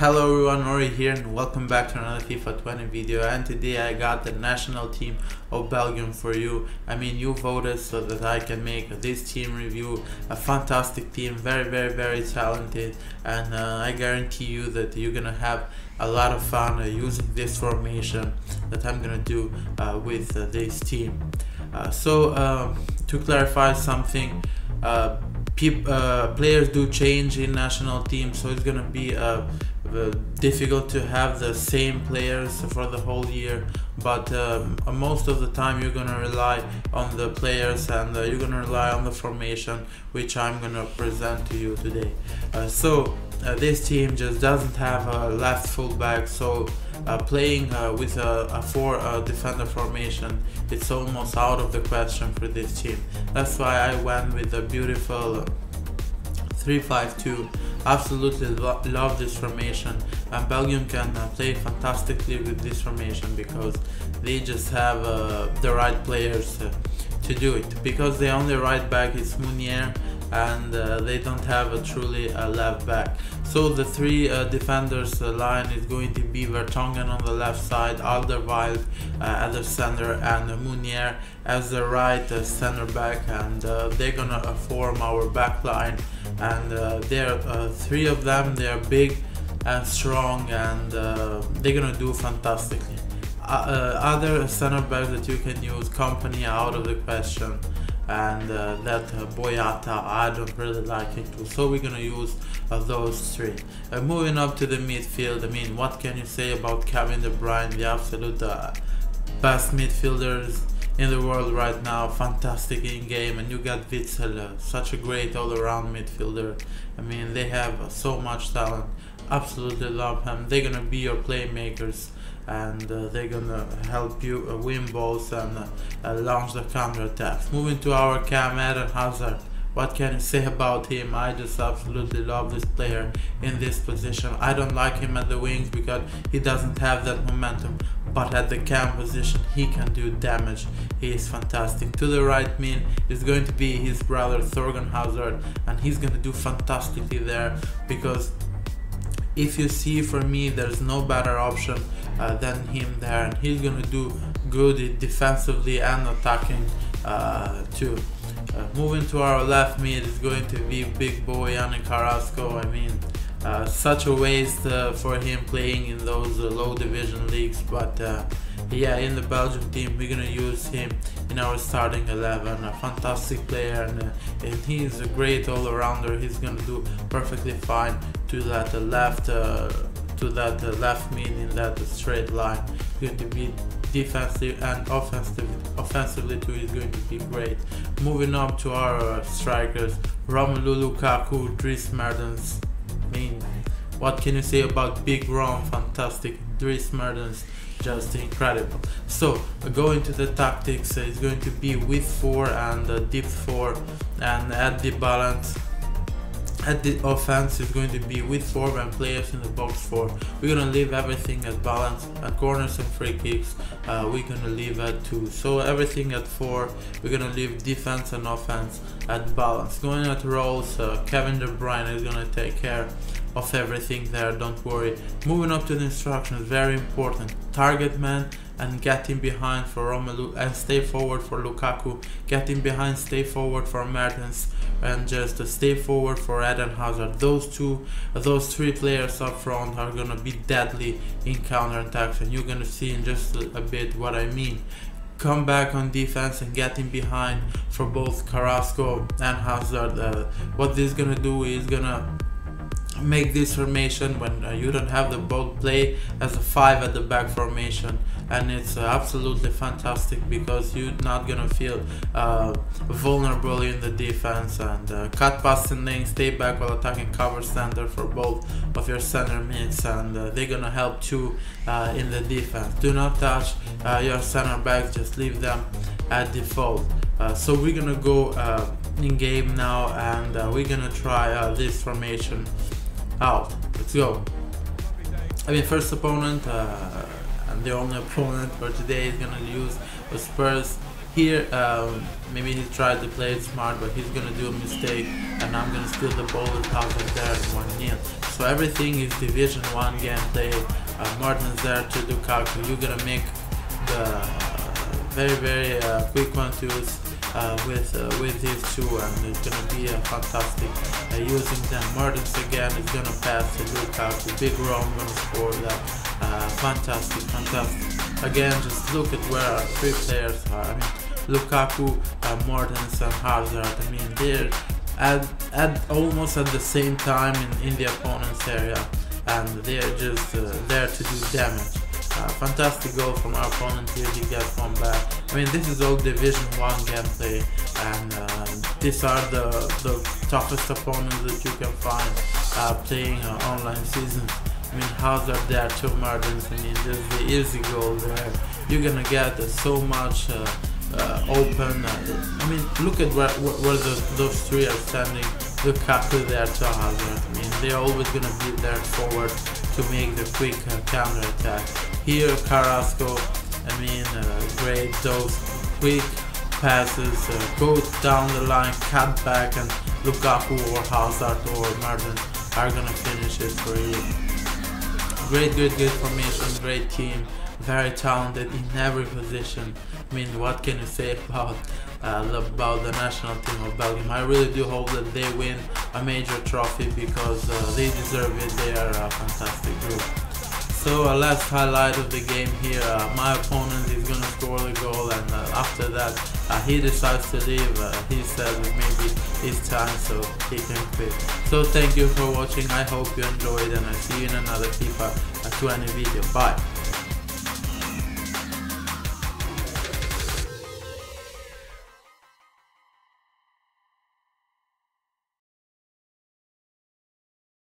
Hello everyone, Ori here and welcome back to another FIFA 20 video, and today I got the national team of Belgium for you. I mean, you voted so that I can make this team review. A fantastic team, very talented, and I guarantee you that you're gonna have a lot of fun using this formation that I'm gonna do with this team. To clarify something, players do change in national teams, so it's gonna be difficult to have the same players for the whole year, but most of the time you're gonna rely on the players and you're gonna rely on the formation which I'm gonna present to you today. This team just doesn't have a left fullback, so playing with a four-defender formation, it's almost out of the question for this team. That's why I went with a beautiful 3-5-2. Absolutely love this formation, and Belgium can play fantastically with this formation because they just have the right players to do it. Because the only right back is Meunier, and they don't have a truly left back. So the three defenders line is going to be Vertonghen on the left side, Alderweireld at the center, and Meunier as the right center back, and they're gonna form our back line. And there are three of them. They are big and strong, and they're gonna do fantastically. Other center backs that you can use, Kompany out of the question, and Boyata, I don't really like it too, so we're gonna use those three. Moving up to the midfield, I mean, what can you say about Kevin De Bruyne, the absolute best midfielders in the world right now, fantastic in game, and you got Witzel, such a great all-around midfielder. I mean, they have so much talent, absolutely love him. They're gonna be your playmakers, and they're gonna help you win balls and launch the counter attacks. Moving to our cam, Eden Hazard. What can you say about him? I just absolutely love this player in this position. I don't like him at the wings because he doesn't have that momentum, but at the cam position he can do damage. He is fantastic. To the right mid is going to be his brother Thorgan Hazard, and he's gonna do fantastically there, because if you see, for me, there's no better option than him there, and he's gonna do good defensively and attacking too. Moving to our left mid is going to be big boy Yannick Carrasco. I mean, such a waste for him playing in those low division leagues, but yeah, in the Belgium team we're gonna use him in our starting 11. A fantastic player, and he's a great all-arounder. He's gonna do perfectly fine to that left mid in that straight line. He's going to be defensive and offensively too is going to be great. Moving up to our strikers, Romelu Lukaku, Dries Mertens. I mean, what can you say about Big Rom? Fantastic. Dries Mertens, just incredible. So going to the tactics, it's going to be width 4 and depth 4, and at the balance, at the offense is going to be with 4 and players in the box 4. We're gonna leave everything at balance, at corners and free kicks. We're gonna leave at 2. So everything at 4. We're gonna leave defense and offense at balance. Going at roles, Kevin De Bruyne is gonna take care of everything there. Don't worry. Moving up to the instructions, very important. Target man and get him behind for Romelu, and stay forward for Lukaku. Get him behind, stay forward for Mertens, and just stay forward for Eden Hazard. Those three players up front are gonna be deadly in counterattacks, and you're gonna see in just a bit what I mean. Come back on defense and get him behind for both Carrasco and Hazard. What this is gonna do is gonna make this formation, when you don't have the ball, play as a 5 at the back formation, and it's absolutely fantastic because you're not gonna feel vulnerable in the defense, and cut passing lane, stay back while attacking cover center for both of your center mids, and they're gonna help too in the defense. Do not touch your center backs, just leave them at default. So we're gonna go in game now, and we're gonna try this formation out. Let's go. I mean, first opponent and the only opponent for today is gonna use Spurs Here, maybe he tried to play it smart, but he's gonna do a mistake, and I'm gonna steal the ball out of there and 1-0. So everything is Division 1 gameplay. Mertens there to Lukaku. You're gonna make the very, very quick 1-2s with these two, and it's gonna be fantastic. Using them, Mertens again is gonna pass to Lukaku. Big Rome gonna score that. Fantastic, fantastic. Again, just look at where our three players are. I mean, Lukaku, Mertens and Hazard. I mean, they're at almost at the same time in the opponent's area, and they're just there to do damage. Fantastic goal from our opponent here. He gets one back. I mean, this is all Division 1 gameplay, and these are the toughest opponents that you can find playing an online season. I mean, Hazard there to Mertens, I mean, this is the easy goal there. You're gonna get so much open. I mean, look at where those three are standing. Lukaku there to Hazard. I mean, they're always gonna be there forward to make the quick counter attack. Here, Carrasco, I mean, great, those quick passes, go down the line, cut back, and Lukaku or Hazard or Mertens are gonna finish it for you. Great formation, great team, very talented in every position. I mean, what can you say about the national team of Belgium? I really do hope that they win a major trophy, because they deserve it. They are a fantastic group. So last highlight of the game here, my opponent is gonna score the goal, and after that he decides to leave. He says maybe it's time, so he can quit. So thank you for watching, I hope you enjoyed, and I'll see you in another FIFA 20 video. Bye!